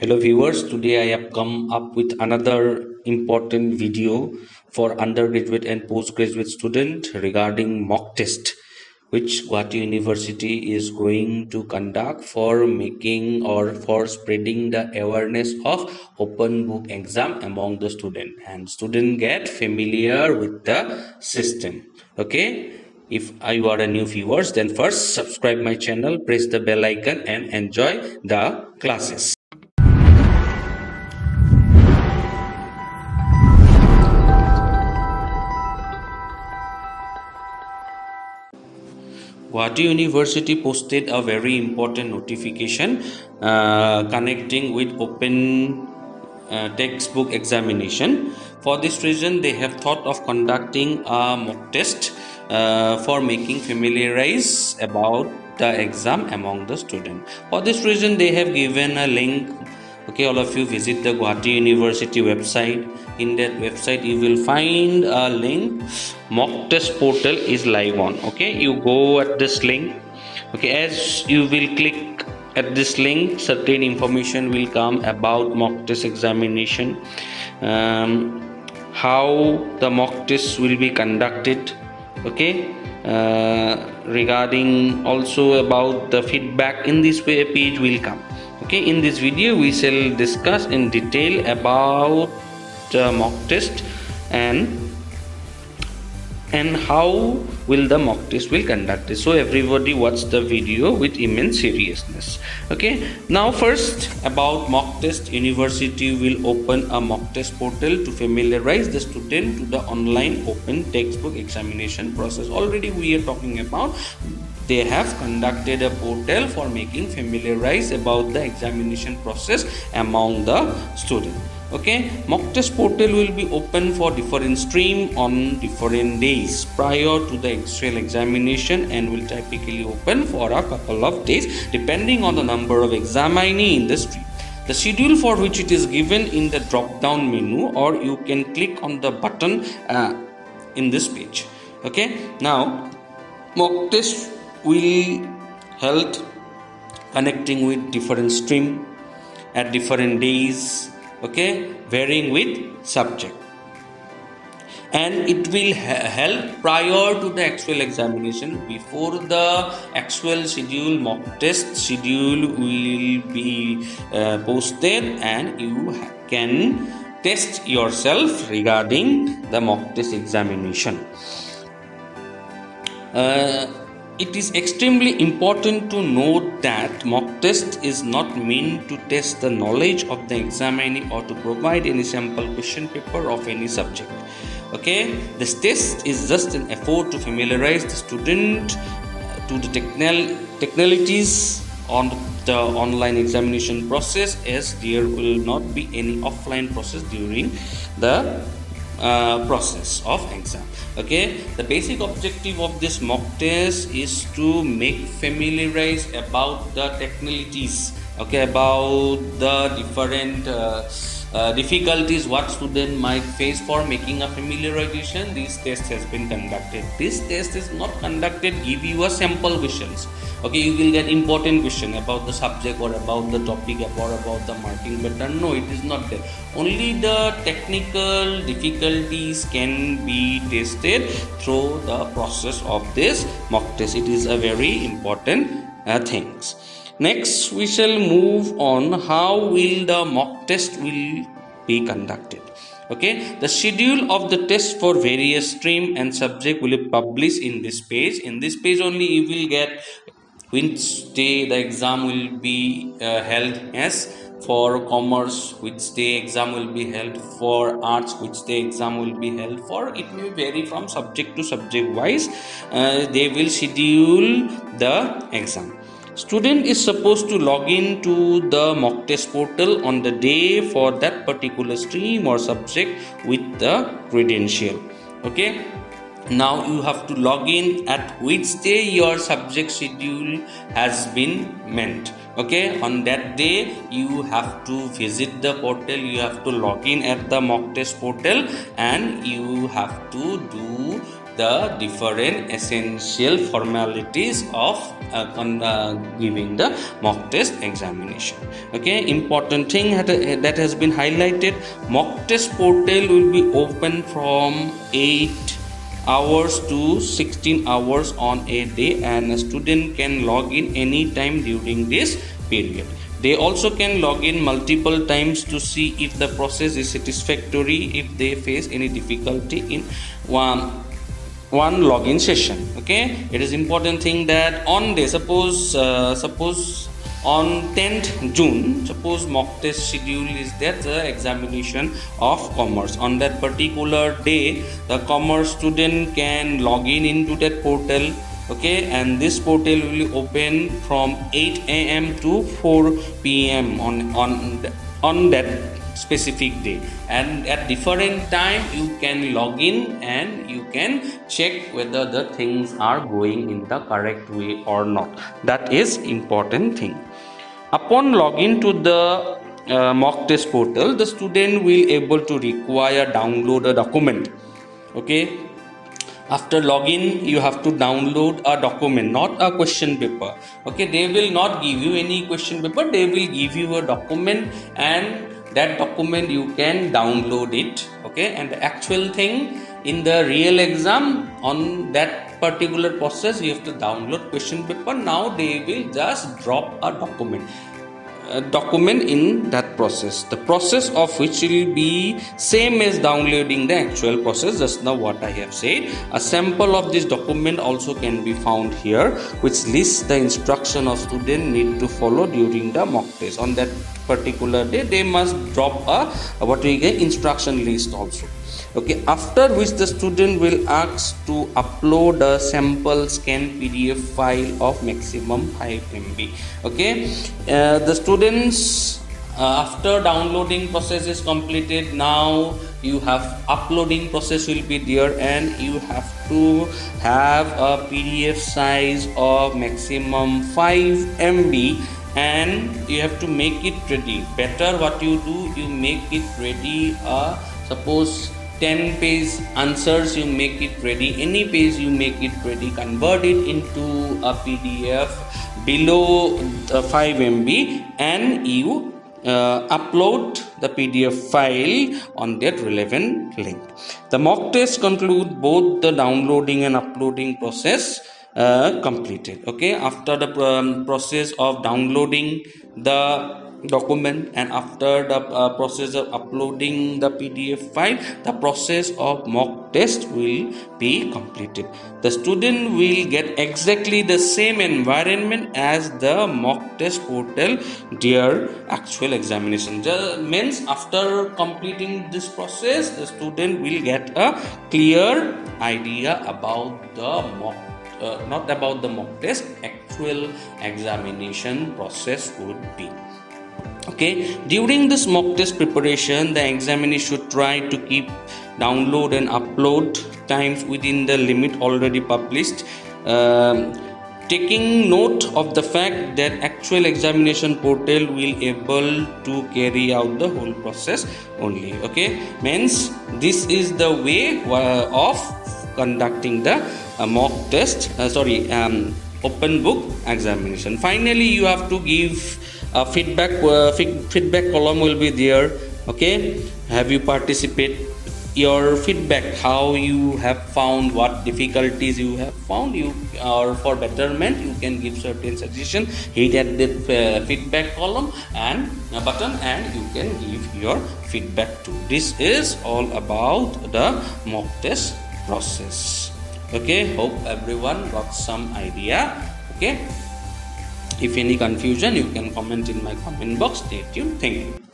Hello viewers, today I have come up with another important video for undergraduate and postgraduate student regarding mock test, which Gauhati University is going to conduct for making or for spreading the awareness of open book exam among the student, and student get familiar with the system. Okay, if you are a new viewers, then first subscribe my channel, press the bell icon and enjoy the classes. Gauhati University posted a very important notification connecting with open textbook examination. For this reason, they have thought of conducting a mock test for making familiarize about the exam among the student. For this reason, they have given a link. Okay, all of you visit the Gauhati University website. In that website, you will find a link. Mock test portal is live on. Okay, you go at this link. Okay, as you will click at this link, certain information will come about mock test examination, how the mock test will be conducted. Okay, regarding also about the feedback, in this way a page will come. Okay, in this video we shall discuss in detail about the mock test and how will the mock test will conducted. So everybody watch the video with immense seriousness. Okay, now first about mock test. University will open a mock test portal to familiarize the student to the online open textbook examination process. Already we are talking about they have conducted a portal for making familiarize about the examination process among the student. Okay, mock test portal will be open for different stream on different days prior to the actual examination and will typically open for a couple of days depending on the number of examinee in the stream. The schedule for which it is given in the drop down menu, or you can click on the button in this page. Okay, now mock test will held connecting with different stream at different days, okay, varying with subject, and it will held prior to the actual examination. Before the actual schedule, mock test schedule will be posted and you can test yourself regarding the mock test examination. It is extremely important to note that mock test is not meant to test the knowledge of the examinee or to provide any sample question paper of any subject. Okay, this test is just an effort to familiarize the student to the technicalities on the online examination process, as there will not be any offline process during the process of exam. Okay, the basic objective of this mock test is to make familiarize about the technicalities, okay, about the different difficulties what student might face. For making a familiarization, this test has been conducted. This test is not conducted give you a sample questions. Okay, you will get important question about the subject or about the topic or about the marking pattern. No, it is not there. Only the technical difficulties can be tested through the process of this mock test. It is a very important things. Next, we shall move on how will the mock test will be conducted. Okay, the schedule of the test for various stream and subject will be published in this page. In this page only you will get which day the exam will be held as. For commerce, which day exam will be held. For arts, which day exam will be held. For it may vary from subject to subject wise. They will schedule the exam. Student is supposed to log in to the mock test portal on the day for that particular stream or subject with the credential. Okay, now you have to log in at which day your subject schedule has been meant. Okay, on that day you have to visit the portal, you have to log in at the mock test portal and you have to do the different essential formalities of giving the mock test examination. Okay, important thing that has been highlighted, mock test portal will be open from 8 hours to 16 hours on a day, and a student can log in anytime during this period. They also can log in multiple times to see if the process is satisfactory, if they face any difficulty in one login session. Okay, it is important thing that on day, suppose on 10th June, suppose mock test schedule is that the examination of commerce. On that particular day, the commerce student can log in into that portal. Okay, and this portal will open from 8 AM to 4 PM on that specific day, and at different time you can log in and you can check whether the things are going in the correct way or not. That is important thing. Upon login to the mock test portal, the student will able to download a document. Okay, after login you have to download a document, not a question paper. Okay, they will not give you any question paper, they will give you a document, and that document you can download it. Okay, and the actual thing in the real exam, on that particular process you have to download question paper. Now they will just drop a document in that process, the process of which will be same as downloading the actual process. Just now what I have said, a sample of this document also can be found here, which lists the instruction of student need to follow during the mock test. On that particular day they must drop an instruction list also. Okay, after which the student will ask to upload a sample scan PDF file of maximum 5 MB. Okay, the students after downloading process is completed, now you have uploading process will be there, and you have to have a PDF size of maximum 5 MB. And you have to make it ready. Better what you do, you make it ready. Suppose 10 page answers, you make it ready. Any page you make it ready. Convert it into a PDF below 5 MB and you upload the PDF file on that relevant link. The mock test concludes both the downloading and uploading process. Completed. Okay, after the process of downloading the document and after the process of uploading the PDF file, the process of mock test will be completed. The student will get exactly the same environment as the mock test portal their actual examination. That means after completing this process, the student will get a clear idea about the mock test. Not about the mock test, actual examination process would be. Okay, during this mock test preparation, the examiner should try to keep download and upload times within the limit already published, taking note of the fact that actual examination portal will able to carry out the whole process only. Okay, means this is the way of conducting the mock test, open book examination. Finally, you have to give a feedback column will be there. Okay, have you participate, your feedback, how you have found, what difficulties you have found, you or for betterment you can give certain suggestion. Hit at the feedback column and button and you can give your feedback too. This is all about the mock test process. Okay, hope everyone got some idea. Okay, if any confusion you can comment in my comment box. Stay tuned. Thank you.